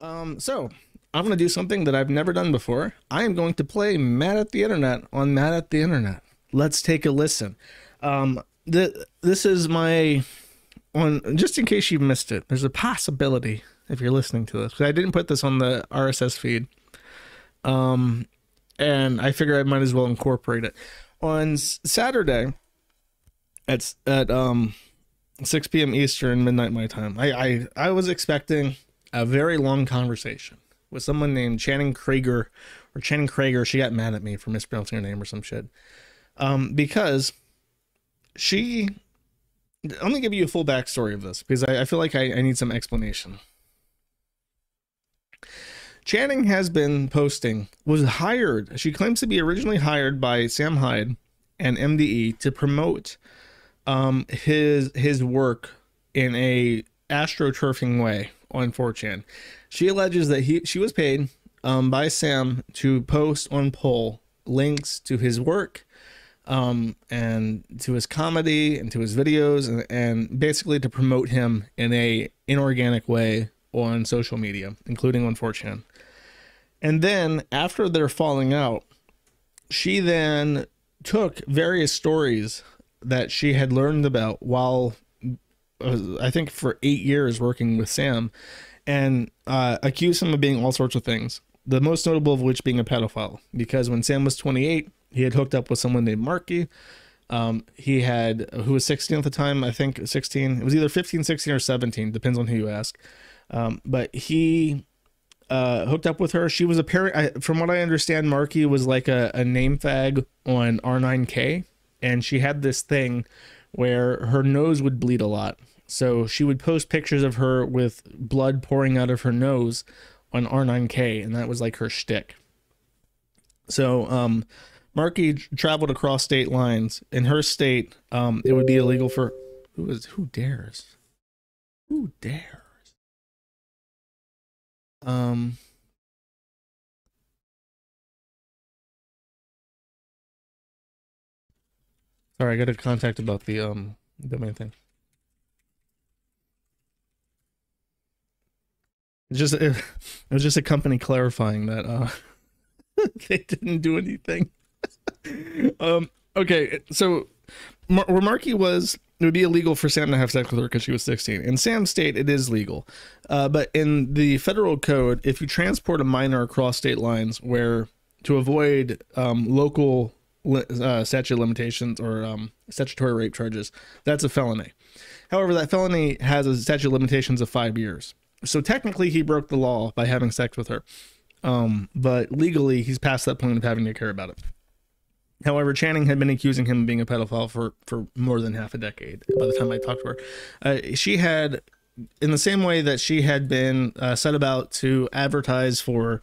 So I'm going to do something that I've never done before. I am going to play Mad at the Internet on Mad at the Internet. Let's take a listen. This is my, just in case you missed it, there's a possibility if you're listening to this, because I didn't put this on the RSS feed. And I figure I might as well incorporate it. On Saturday at 6 p.m. Eastern, midnight my time, I was expecting a very long conversation with someone named Channing Creager, or Channing Creager. She got mad at me for mispronouncing her name or some shit. Because she, I'm gonna give you a full backstory of this, because I feel like I need some explanation. Channing has been posting, was hired, she claims to be originally hired by Sam Hyde and MDE to promote his work in a astroturfing way on 4chan. She alleges that she was paid by Sam to post on poll links to his work and to his comedy and to his videos, and basically to promote him in a inorganic way on social media, including on 4chan. And then after their falling out, she then took various stories that she had learned about while I think for 8 years working with Sam, and accused him of being all sorts of things, the most notable of which being a pedophile. Because when Sam was 28, he had hooked up with someone named Marky, who was 16 at the time, I think 16. It was either 15, 16, or 17, depends on who you ask. But he hooked up with her. She was apparently, from what I understand, Marky was like a name fag on R9K, and she had this thing where her nose would bleed a lot. So she would post pictures of her with blood pouring out of her nose on R9K, and that was like her shtick. So Marky traveled across state lines. In her state, it would be illegal for who dares. Sorry, I got a contact about the domain thing. It was just a company clarifying that they didn't do anything. Okay, so where Marky was, it would be illegal for Sam to have sex with her because she was 16. In Sam's state, it is legal, but in the federal code, if you transport a minor across state lines, where to avoid local statute limitations or statutory rape charges, that's a felony. However, that felony has a statute of limitations of 5 years. So technically, he broke the law by having sex with her, but legally, he's past that point of having to care about it. However, Channing had been accusing him of being a pedophile for more than half a decade by the time I talked to her. She had, in the same way that she had been set about to advertise for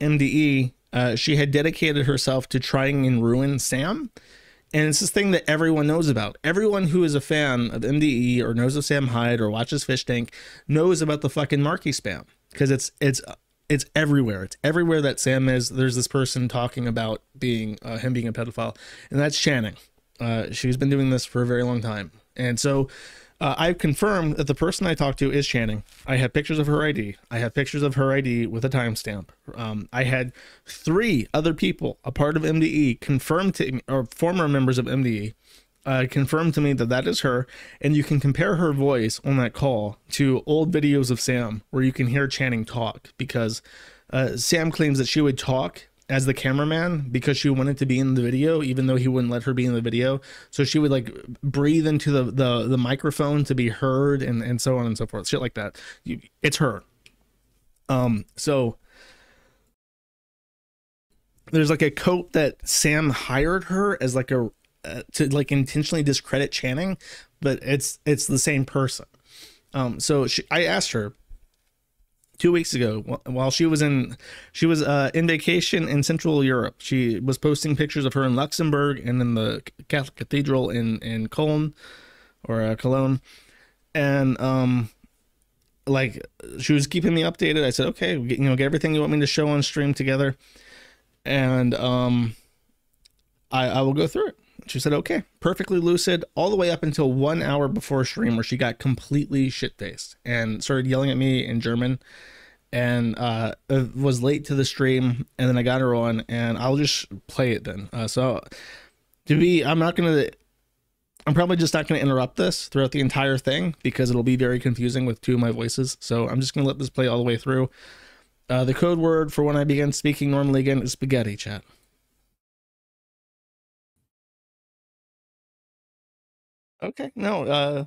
MDE, she had dedicated herself to trying and ruin Sam. And it's this thing that everyone knows about. Everyone who is a fan of MDE or knows of Sam Hyde or watches Fish Tank knows about the fucking Marky spam, because it's everywhere. It's everywhere that Sam is. There's this person talking about being him being a pedophile, and that's Channing. She's been doing this for a very long time. And so I've confirmed that the person I talked to is Channing. I have pictures of her ID. I have pictures of her ID with a timestamp. I had 3 other people, a part of MDE, confirmed to me, or former members of MDE, confirmed to me that that is her. And you can compare her voice on that call to old videos of Sam where you can hear Channing talk, because Sam claims that she would talk as the cameraman because she wanted to be in the video, even though he wouldn't let her be in the video. So she would like breathe into the microphone to be heard, and so on and so forth, shit like that. It's her. So there's like a coat that Sam hired her as like a, to like intentionally discredit Channing, but it's the same person. So I asked her 2 weeks ago while she was in vacation in Central Europe. She was posting pictures of her in Luxembourg and in the Catholic Cathedral in Cologne, or Cologne, and like she was keeping me updated. I said, okay, you know, get everything you want me to show on stream together, and I will go through it. She said, okay, perfectly lucid all the way up until 1 hour before stream, where she got completely shit-faced and started yelling at me in German and was late to the stream, and then I got her on, and I'll just play it then. I'm probably just not going to interrupt this throughout the entire thing because it'll be very confusing with two of my voices. So I'm just going to let this play all the way through. The code word for when I begin speaking normally again is spaghetti, chat. Okay, no,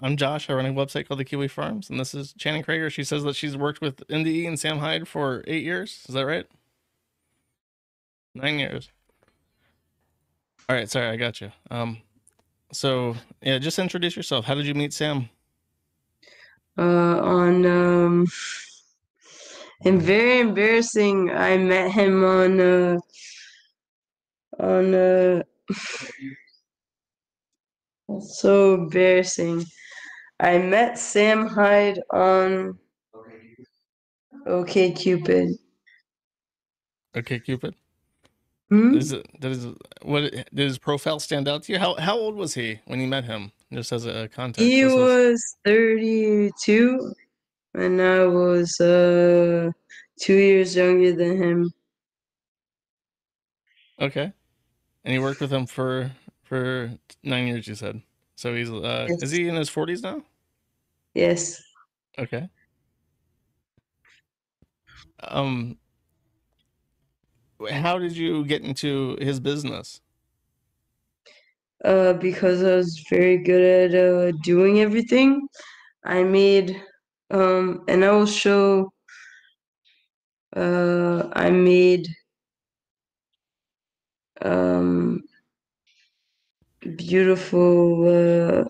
I'm Josh. I run a website called the Kiwi Farms, and this is Channing Creager. She says that she's worked with MDE and Sam Hyde for 8 years. Is that right? 9 years. All right, sorry, I got you. So yeah, just introduce yourself. How did you meet Sam? And very embarrassing. I met him on so embarrassing. I met Sam Hyde on OKCupid. OKCupid? Hmm? What did his profile stand out to you? How old was he when you met him? Just as a context. He was 32, and I was 2 years younger than him. Okay, and you worked with him for 9 years. You said so. He's yes. Is he in his 40s now? Yes. Okay. How did you get into his business? Because I was very good at doing everything. I made, and I will show, I made beautiful,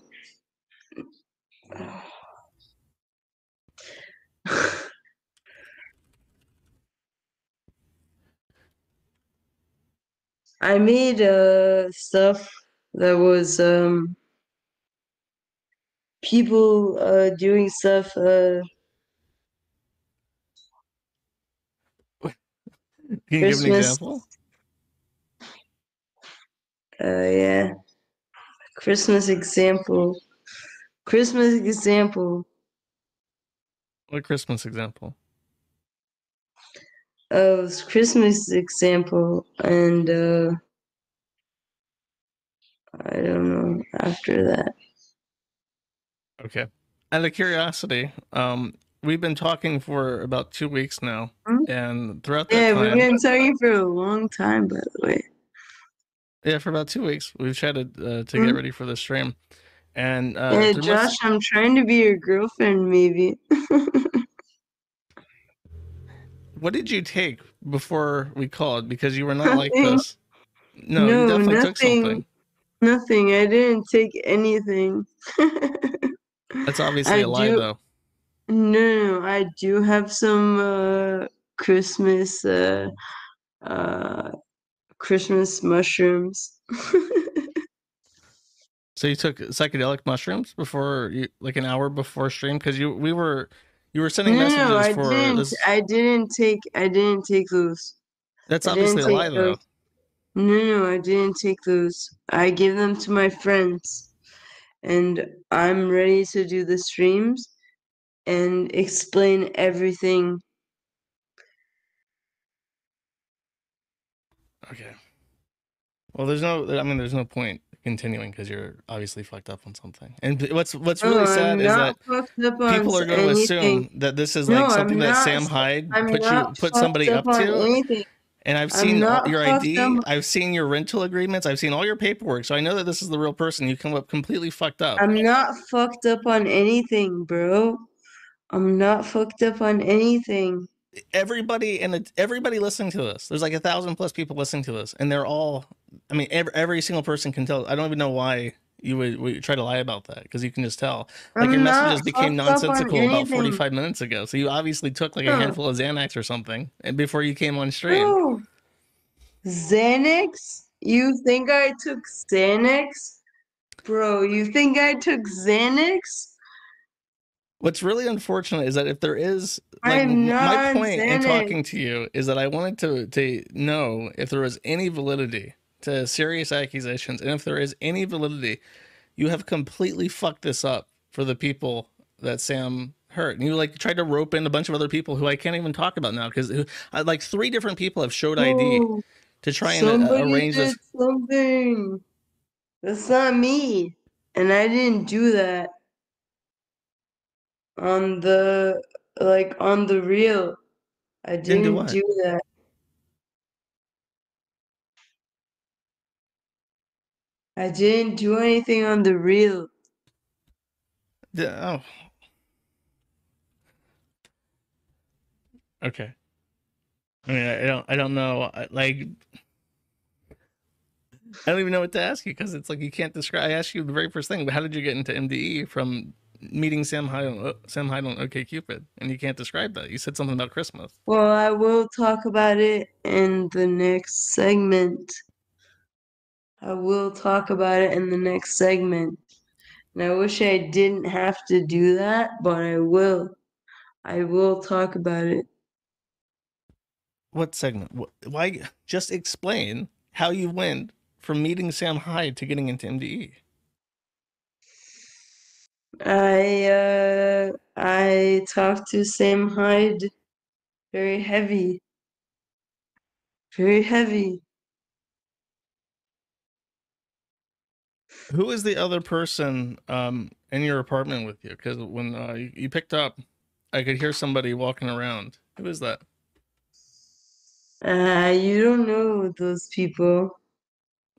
I made stuff that was people doing stuff. Can you Christmas. Give an example? Yeah, Christmas example. Christmas example. What Christmas example? It was Christmas example, and I don't know after that. Okay. Out of curiosity, we've been talking for about 2 weeks now, and throughout that time... Yeah, we've been talking for a long time, by the way. Yeah, for about 2 weeks. We've chatted to get ready for the stream. And hey, Josh, I'm trying to be your girlfriend, maybe. What did you take before we called? Because you were not nothing. Like this. No, you definitely nothing. Took something. Nothing. I didn't take anything. That's obviously a lie, though. No, I do have some Christmas Christmas mushrooms. So you took psychedelic mushrooms before, like an hour before stream, because you were sending messages for this. I didn't take those. That's obviously a lie, though. No, I didn't take those. I gave them to my friends, and I'm ready to do the streams and explain everything. Okay. Well, there's no point continuing because you're obviously fucked up on something. And what's really sad is that people are going to assume that this is like something that Sam Hyde put somebody up to. And I've seen your ID. I've seen your rental agreements. I've seen all your paperwork. So I know that this is the real person. You come up completely fucked up. I'm not fucked up on anything, bro. I'm not fucked up on anything. Everybody listening to this, there's like 1,000+ people listening to this, and they're all, I mean, every single person can tell. I don't even know why you would try to lie about that, because you can just tell. Like, your messages became nonsensical about 45 minutes ago, so you obviously took like a handful of Xanax or something before you came on stream. Oh. Xanax? You think I took Xanax? Bro, you think I took Xanax? What's really unfortunate is that if there is, like, my point in talking to you is that I wanted to know if there was any validity to serious accusations, and if there is any validity, you have completely fucked this up for the people that Sam hurt. And you like tried to rope in a bunch of other people who I can't even talk about now because like 3 different people have showed ID to try and arrange this. Something. That's not me, and I didn't do that. On the on the reel, I didn't do that. I didn't do anything on the reel. Oh. Okay. I mean, I don't know. I don't even know what to ask you because it's like you can't describe. I asked you the very first thing, but how did you get into MDE from meeting Sam Hyde on OKCupid, and you can't describe that? You said something about Christmas. Well, I will talk about it in the next segment. And I wish I didn't have to do that, but I will. I will talk about it. What segment? Why? Just explain how you went from meeting Sam Hyde to getting into MDE. I talked to Sam Hyde very heavy. Who is the other person in your apartment with you? Because when you picked up, I could hear somebody walking around. Who is that? You don't know those people.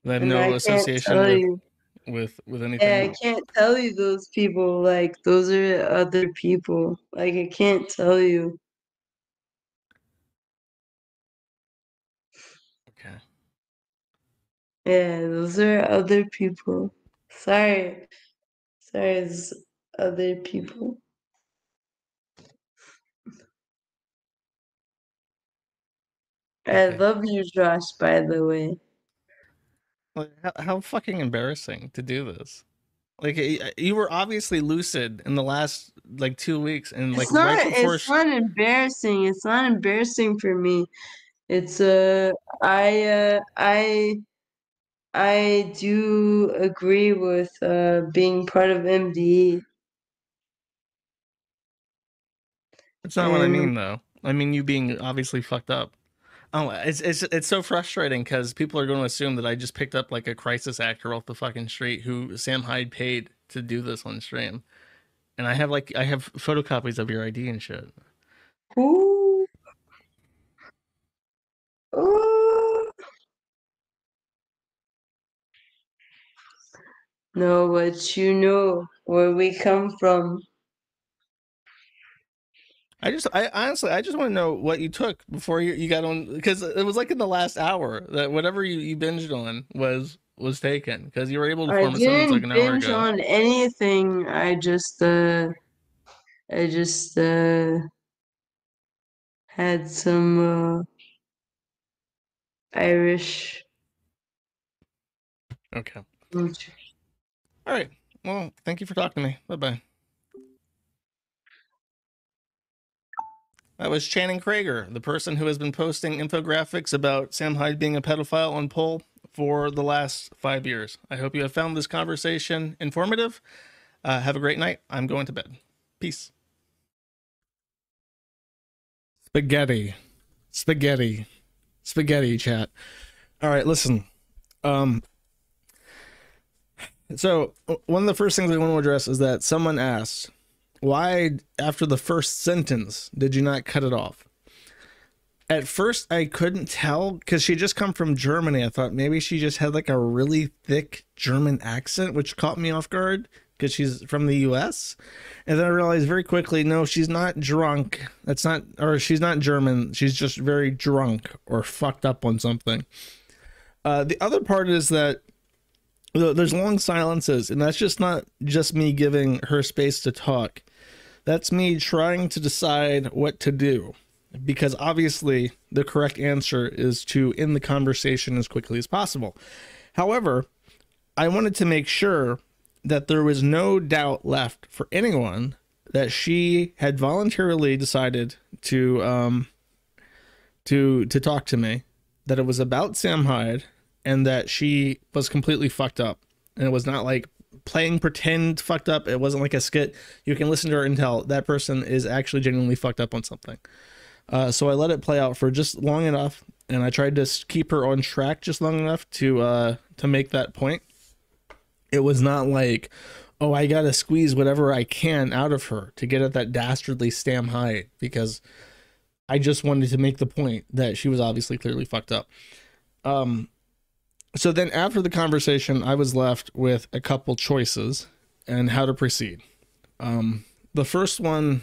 I have no association with anything. Yeah, I can't tell you those people. Like, those are other people. Like, I can't tell you. Okay. Yeah, those are other people. Sorry. Sorry, it's other people. Okay. I love you, Josh, by the way. Like, how fucking embarrassing to do this. Like, you were obviously lucid in the last, 2 weeks. And, like, it's not embarrassing. It's not embarrassing for me. It's, I do agree with, being part of MDE. That's not what I mean, though. I mean, you being obviously fucked up. Oh, it's so frustrating because people are going to assume that I just picked up like a crisis actor off the fucking street who Sam Hyde paid to do this on stream, and I have photocopies of your ID and shit. Ooh. Ooh. No, but you know where we come from. I honestly, I just want to know what you took before you got on, because it was like in the last hour that whatever you binged on was taken, because you were able to form something like an hour ago. I didn't binge on anything. I just had some Irish. Okay. All right. Well, thank you for talking to me. Bye bye. That was Channing Creager, the person who has been posting infographics about Sam Hyde being a pedophile on Pole for the last 5 years. I hope you have found this conversation informative. Have a great night. I'm going to bed. Peace. Spaghetti. Spaghetti. Spaghetti chat. All right, listen. So one of the first things I want to address is that someone asked, why, after the first sentence, did you not cut it off? At first, I couldn't tell because she just come from Germany. I thought maybe she just had like a really thick German accent, which caught me off guard because she's from the U.S. And then I realized very quickly, no, she's not drunk. That's not, or she's not German. She's just very drunk or fucked up on something. The other part is that there's long silences, and that's just not just me giving her space to talk. That's me trying to decide what to do, because obviously the correct answer is to end the conversation as quickly as possible. However, I wanted to make sure that there was no doubt left for anyone that she had voluntarily decided to talk to me, that it was about Sam Hyde, and that she was completely fucked up, and it was not like playing pretend fucked up. It wasn't like a skit. You can listen to her and tell that person is actually genuinely fucked up on something. So I let it play out for just long enough, and I tried to keep her on track just long enough to make that point. It was not like, oh, I gotta squeeze whatever I can out of her to get at that dastardly Sam Hyde, because I just wanted to make the point that she was obviously clearly fucked up. So then after the conversation, I was left with a couple choices and how to proceed. The first one,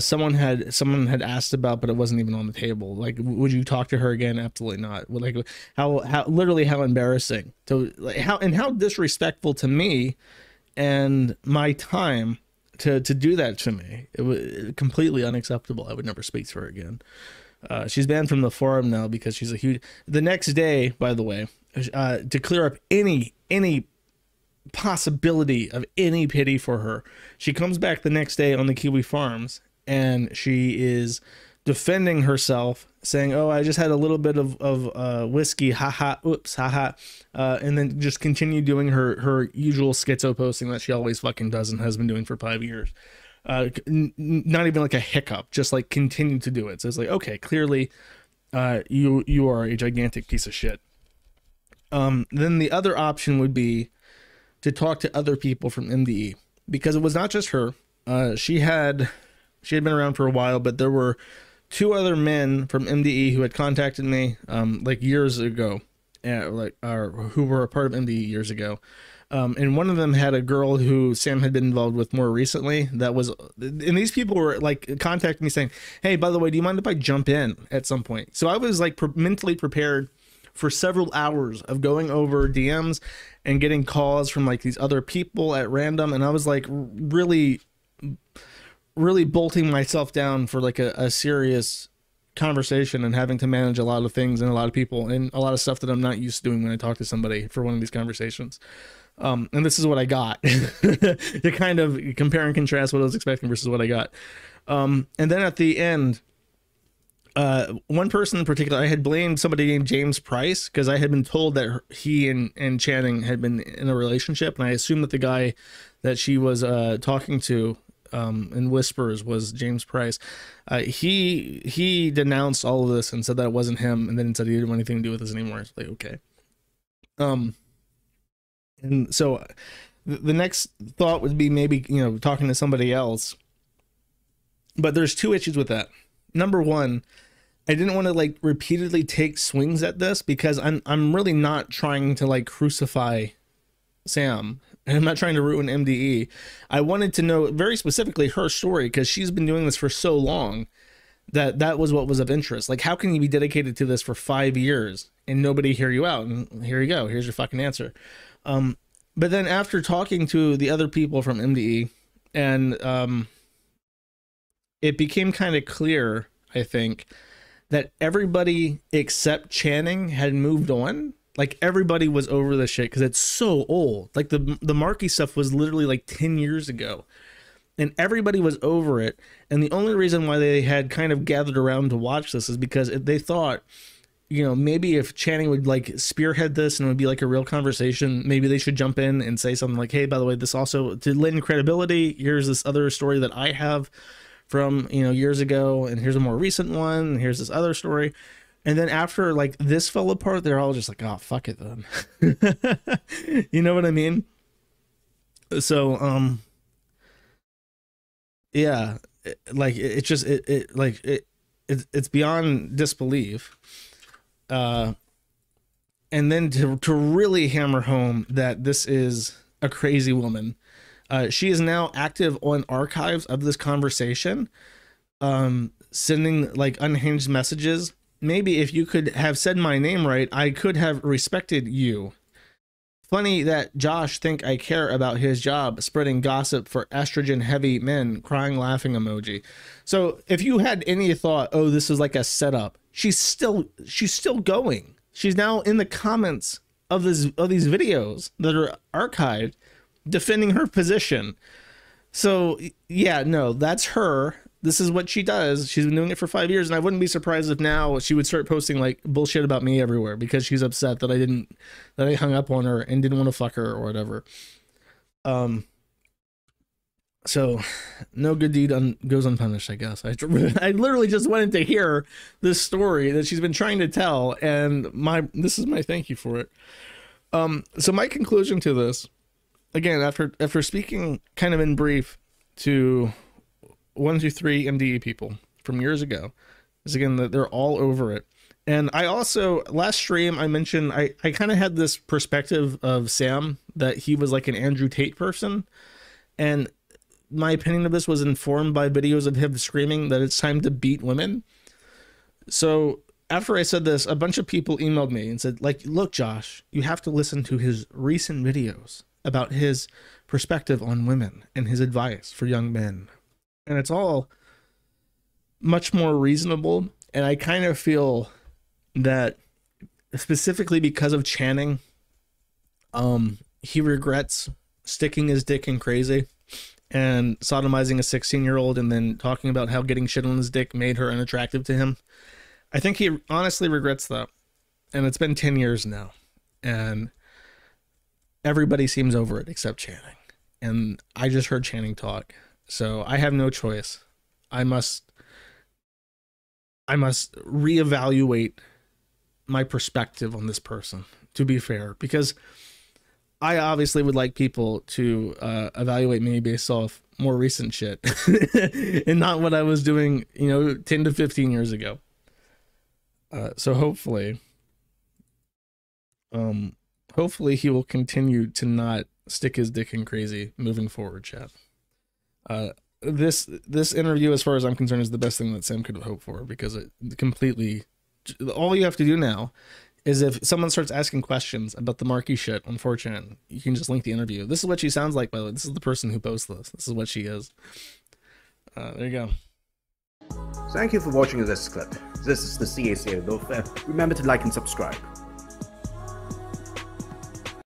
someone had asked about, but it wasn't even on the table. Like, would you talk to her again? Absolutely not. Like, how embarrassing to, like, how disrespectful to me and my time to do that to me. It was completely unacceptable. I would never speak to her again. She's banned from the forum now because she's a huge... The next day, by the way, to clear up any possibility of any pity for her, she comes back the next day on the Kiwi Farms and she is defending herself, saying, oh, I just had a little bit of whiskey, haha, oops, haha, and then just continue doing her usual schizo posting that she always fucking does and has been doing for 5 years. Not even like a hiccup, just like continue to do it. So it's like, okay, clearly you are a gigantic piece of shit. Then the other option would be to talk to other people from MDE, because it was not just her. She had been around for a while, but there were two other men from MDE who had contacted me like years ago, who were a part of MDE years ago. And one of them had a girl who Sam had been involved with more recently. And these people were like contacting me saying, hey, by the way, do you mind if I jump in at some point? So I was like mentally prepared for several hours of going over DMs and getting calls from like these other people at random. And I was like really bolting myself down for like a serious conversation and having to manage a lot of things and a lot of people and a lot of stuff that I'm not used to doing when I talk to somebody for one of these conversations. And this is what I got to kind of compare and contrast what I was expecting versus what I got. And then at the end, one person in particular, I had blamed somebody named James Price because I had been told that he and Channing had been in a relationship. And I assumed that the guy that she was talking to in whispers was James Price. He denounced all of this and said that it wasn't him. And then said he didn't want anything to do with this anymore. It's like, okay. And so the next thought would be maybe, you know, talking to somebody else. But there's two issues with that. Number one, I didn't want to like repeatedly take swings at this because I'm really not trying to like crucify Sam. And I'm not trying to ruin MDE. I wanted to know very specifically her story because she's been doing this for so long that was what was of interest. Like, how can you be dedicated to this for 5 years and nobody hear you out? And here you go. Here's your fucking answer. But then after talking to the other people from MDE and, it became kind of clear, I think, that everybody except Channing had moved on. Like, everybody was over this shit because it's so old. Like, the Marky stuff was literally like 10 years ago and everybody was over it. And the only reason why they had kind of gathered around to watch this is because they thought, you know, maybe if Channing would like spearhead this and it would be like a real conversation, maybe they should jump in and say something like, hey, by the way, this also to lend credibility. Here's this other story that I have from, you know, years ago. And here's a more recent one. And here's this other story. And then after like this fell apart, they're all just like, oh, fuck it then. You know what I mean? So, yeah, it's beyond disbelief. And then to really hammer home that this is a crazy woman, she is now active on archives of this conversation, sending like unhinged messages. Maybe if you could have said my name right, I could have respected you. Funny that Josh think I care about his job, spreading gossip for estrogen heavy men, crying laughing emoji. So if you had any thought, oh, this is like a setup, she's still going. She's now in the comments of these videos that are archived defending her position. So yeah, no, that's her. this is what she does. She's been doing it for 5 years, and I wouldn't be surprised if now she would start posting like bullshit about me everywhere because she's upset that I hung up on her and didn't want to fuck her or whatever. So no good deed goes unpunished, I guess. I literally just wanted to hear this story that she's been trying to tell, and this is my thank you for it. So my conclusion to this, again, after speaking kind of in brief to 1, 2, 3 MDE people from years ago, is again that they're all over it. And I also, last stream, I mentioned, I kind of had this perspective of Sam that he was like an Andrew Tate person. And my opinion of this was informed by videos of him screaming that it's time to beat women. So after I said this, a bunch of people emailed me and said, like, look, Josh, you have to listen to his recent videos about his perspective on women and his advice for young men. And it's all much more reasonable. And I kind of feel that specifically because of Channing, he regrets sticking his dick in crazy and sodomizing a 16-year-old and then talking about how getting shit on his dick made her unattractive to him. I think he honestly regrets that. And it's been 10 years now. And everybody seems over it except Channing. And I just heard Channing talk. So I have no choice. I must reevaluate my perspective on this person, to be fair, because I obviously would like people to evaluate me based off more recent shit and not what I was doing, you know, 10 to 15 years ago. So hopefully, he will continue to not stick his dick in crazy moving forward, chat. This interview, as far as I'm concerned, is the best thing that Sam could hope for, because it completely, all you have to do now is if someone starts asking questions about the Marky shit on 4chan, you can just link the interview. This is what she sounds like, by the way. This is the person who posts this. This is what she is. There you go. Thank you for watching this clip. This is the CACA Lofa. Remember to like and subscribe.